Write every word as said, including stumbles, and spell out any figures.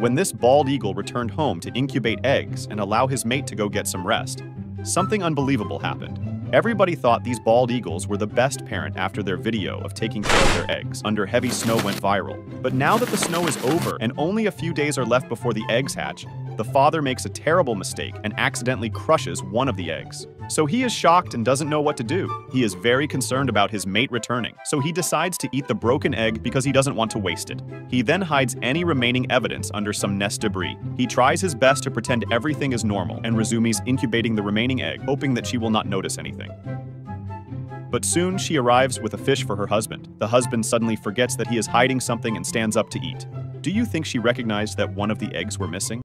When this bald eagle returned home to incubate eggs and allow his mate to go get some rest, something unbelievable happened. Everybody thought these bald eagles were the best parent after their video of taking care of their eggs under heavy snow went viral. But now that the snow is over and only a few days are left before the eggs hatch, the father makes a terrible mistake and accidentally crushes one of the eggs. So he is shocked and doesn't know what to do. He is very concerned about his mate returning, so he decides to eat the broken egg because he doesn't want to waste it. He then hides any remaining evidence under some nest debris. He tries his best to pretend everything is normal and resumes incubating the remaining egg, hoping that she will not notice anything. But soon she arrives with a fish for her husband. The husband suddenly forgets that he is hiding something and stands up to eat. Do you think she recognized that one of the eggs were missing?